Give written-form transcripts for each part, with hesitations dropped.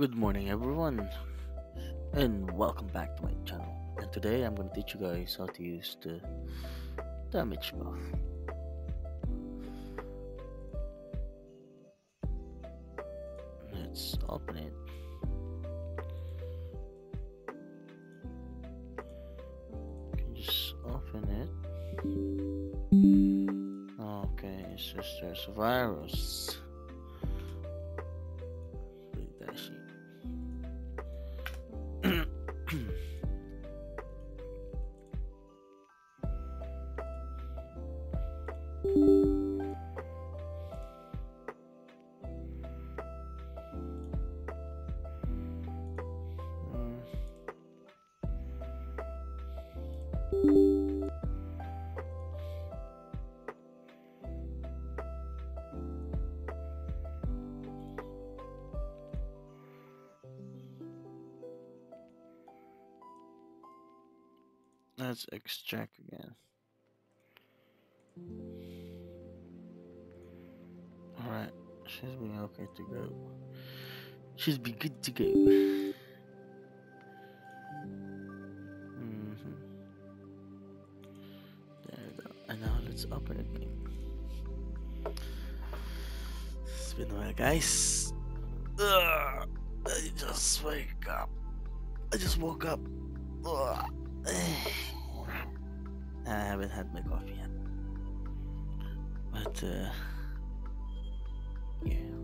Good morning everyone, and welcome back to my channel. And today I'm going to teach you guys how to use the damage buff. Let's open it. Just open it. Okay, it's just there's a virus. Let's extract again. Alright, should be okay to go. Should be good to go. Open it again. It's been a while, guys. I just woke up. I haven't had my coffee yet, but yeah,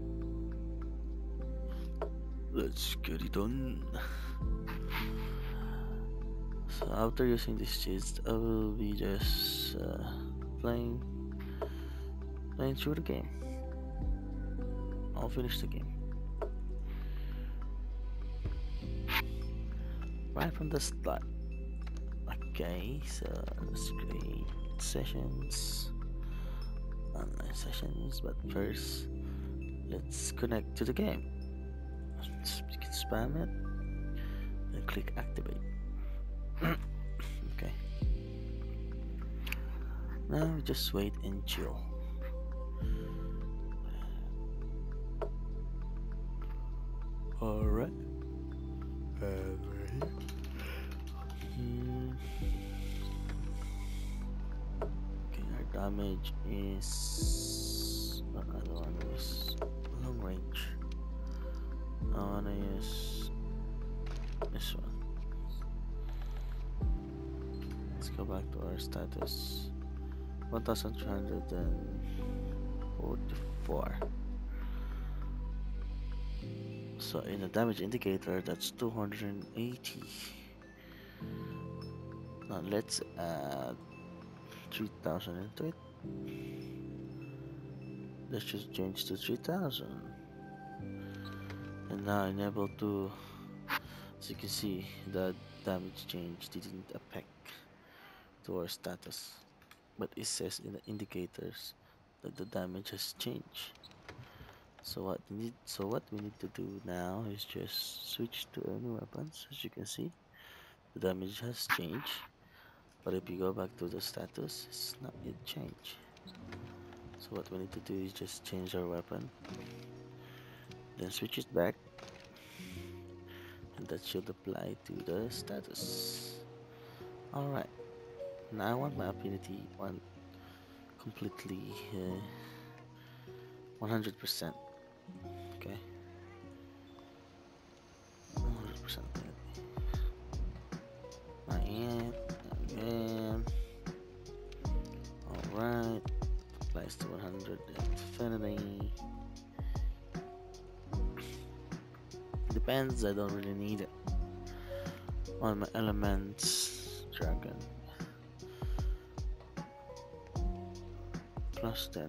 let's get it on. So after using this cheat, I will be just playing through the game. I'll finish the game right from the start. Okay, so let's create sessions, online sessions, but first let's connect to the game. You can spam it, then click activate. Okay. Now we just wait and chill. Alright. We're here. Okay, our damage is... I don't want to use long range. I want to use this one. Let's go back to our status. 1,344. So in the damage indicator, that's 280. Now let's add 3,003. Let's just change to 3,000. And now enable to, as you can see, the damage change didn't affect to our status, but it says in the indicators that the damage has changed. So what we need to do now is just switch to any weapons. As you can see, the damage has changed, but if you go back to the status, it's not yet changed. So what we need to do is just change our weapon, then switch it back, and that should apply to the status. Alright. Now I want my affinity on completely 100%. Okay, 100%. Not yet. All right, applies to 100 affinity. Depends. I don't really need it on my elements. Dragon. +10.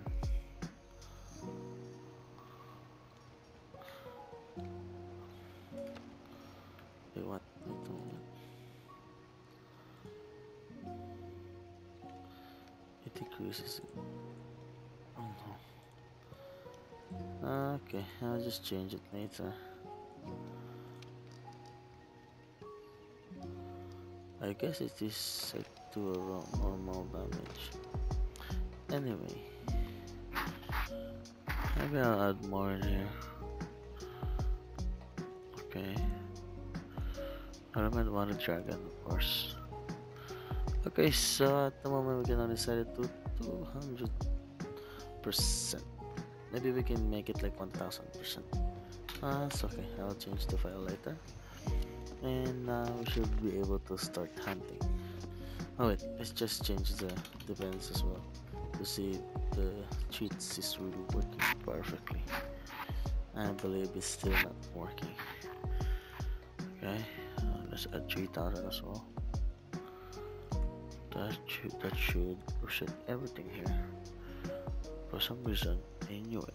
Wait, what? It decreases it. Oh no. Okay, I'll just change it later. I guess it is set to a normal damage. Anyway, maybe I'll add more in here. Okay. Element 1 dragon, of course. Okay, so at the moment we can only set it to 200%. Maybe we can make it like 1000%. That's okay, I'll change the file later. And now we should be able to start hunting. Oh wait, let's just change the defense as well to see if the cheats is really working perfectly. I believe it's still not working. Okay, let's add 3000 as well. That should reset everything here. For some reason, I knew it.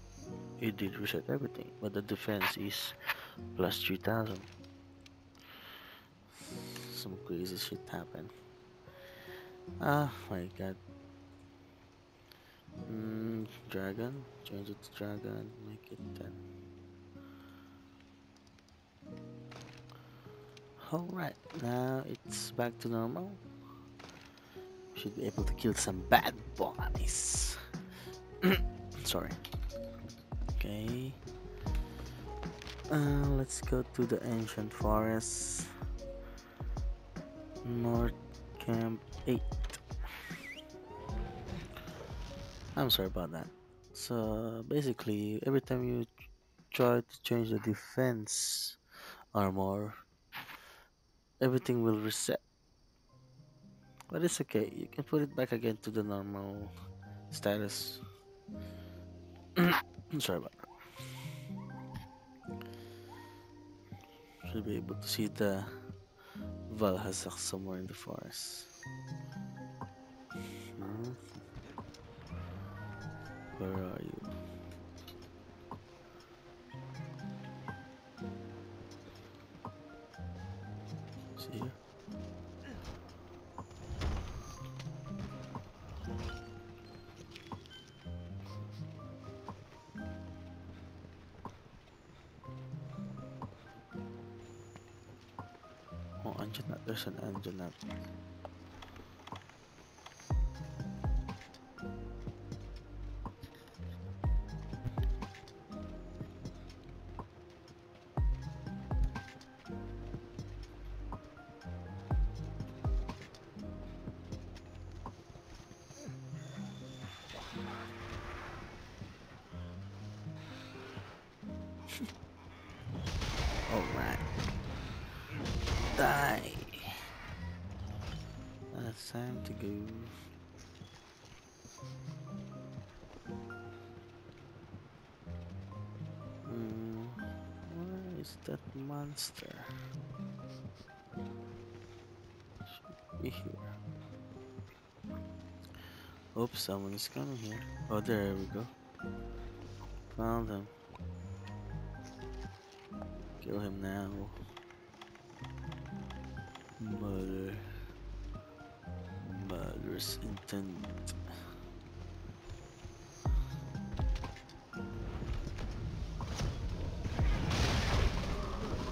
It did reset everything, but the defense is plus 3000. Some crazy shit happened. Oh my god. Dragon, change it to dragon, make it 10. Alright, now it's back to normal. Should be able to kill some bad boys. Sorry. Okay. Let's go to the ancient forest. North Camp 8. I'm sorry about that. So basically, every time you try to change the defense armor, everything will reset. But it's okay, you can put it back again to the normal status. I'm sorry about that. Should be able to see the Valhazak somewhere in the forest. Where are you? See you. Oh, engine nut. There's an engine nut. Alright. Die. That's time to go. Where is that monster? Should be here. Oops, someone is coming here. Oh, there we go. Found him. Kill him now, murderous intent.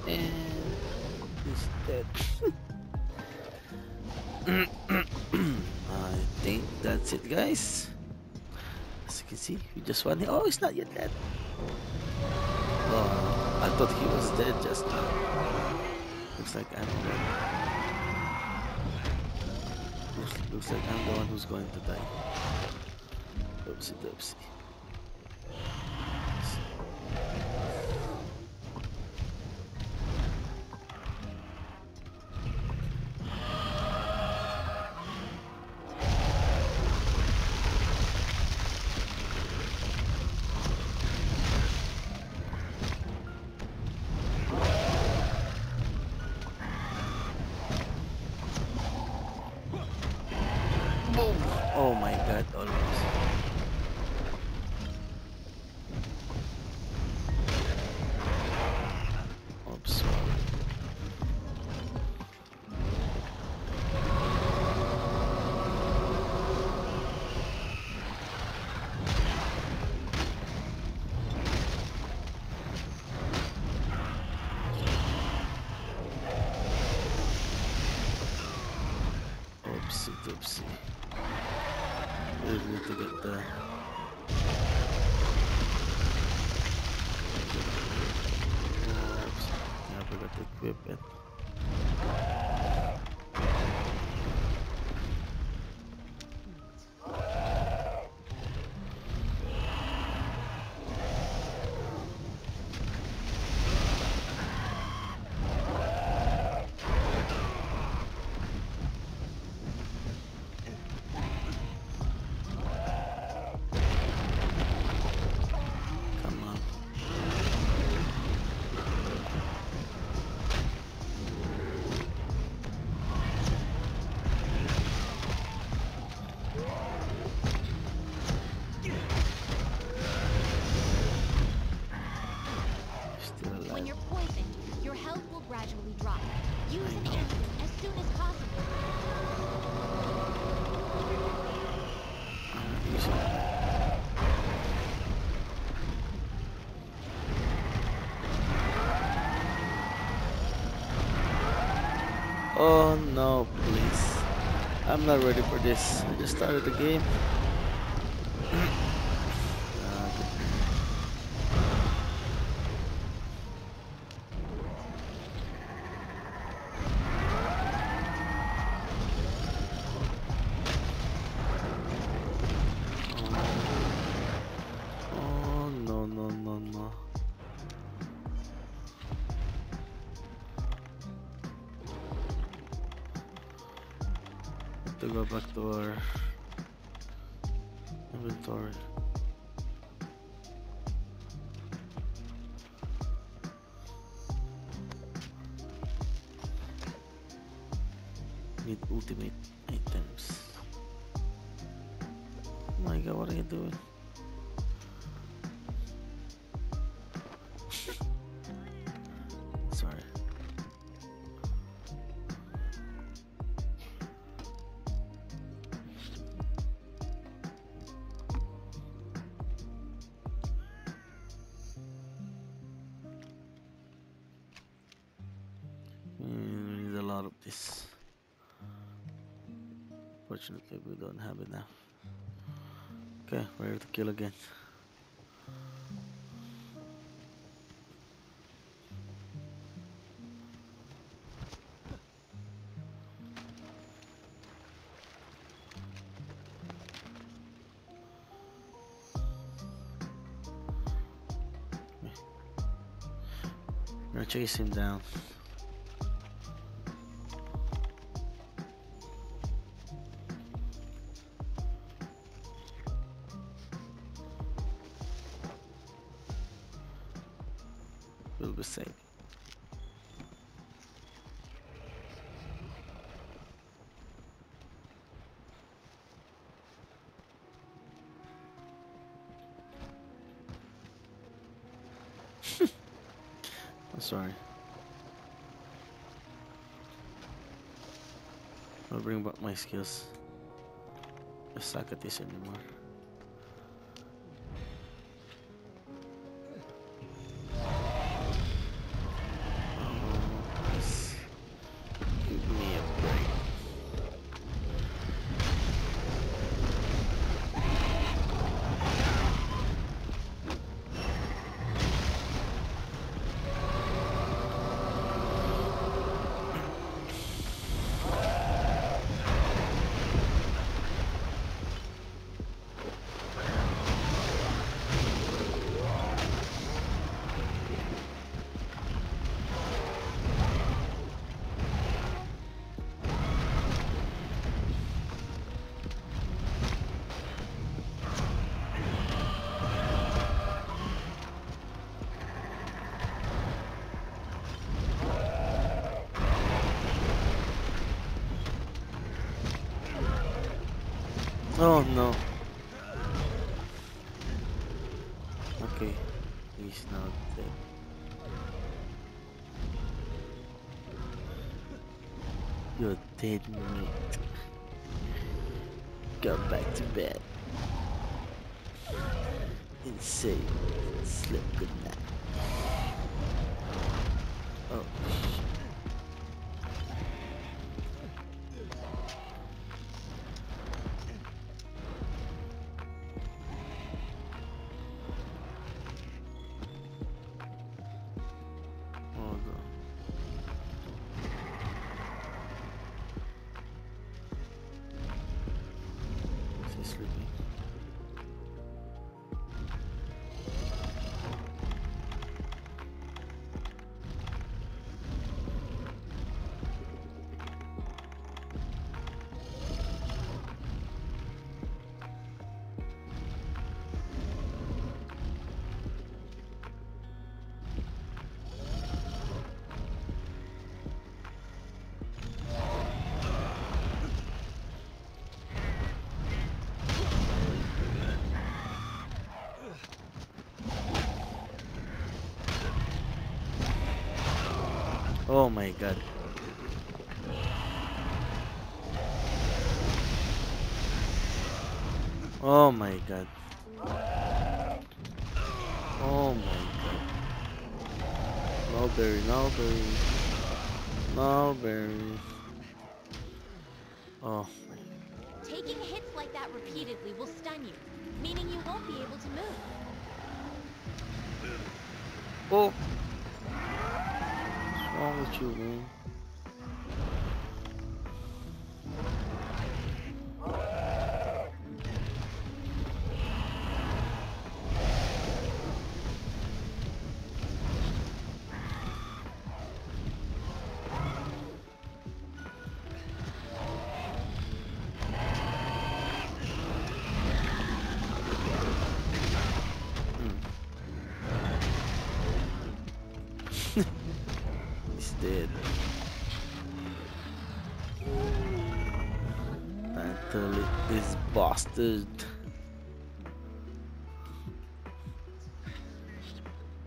And he's dead. I think that's it, guys. As you can see, we just won. Oh, he's not yet dead. Oh. I thought he was dead just now. Looks like I'm the one. Looks like I'm the one who's going to die. Oopsie doopsie. Oh my god, almost. Oops. Oopsie doopsie. We need to get the... I forgot equipment. Oh no, please. I'm not ready for this. I just started the game. To go back to our inventory. Need ultimate items. My god, what are you doing? Of this, fortunately we don't have enough. Okay, we have to kill again. I'm gonna chase him down. We'll be safe. I'm sorry. I'll bring back my skills. I suck at this anymore. Oh no. Okay, he's not dead. You're dead, mate. Go back to bed. Insane. Sleep good night. Oh shit. Oh my god. Oh my god. Oh my god. No berry, no berry. No berries. Oh. Taking hits like that repeatedly will stun you, meaning you won't be able to move. Oh. What's wrong with you, man?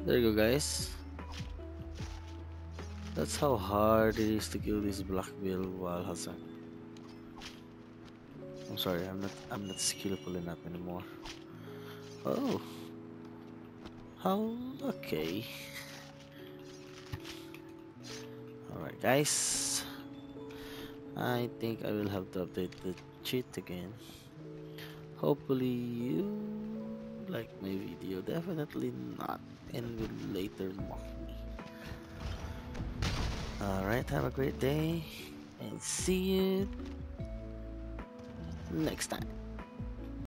There you go, guys. That's how hard it is to kill this black whale while Hassan. I'm sorry, I'm not skillful enough anymore. Oh, how okay. Alright, guys. I think I will have to update the cheat again. Hopefully you like my video, definitely not, and will later mock me. Alright, have a great day and see you next time.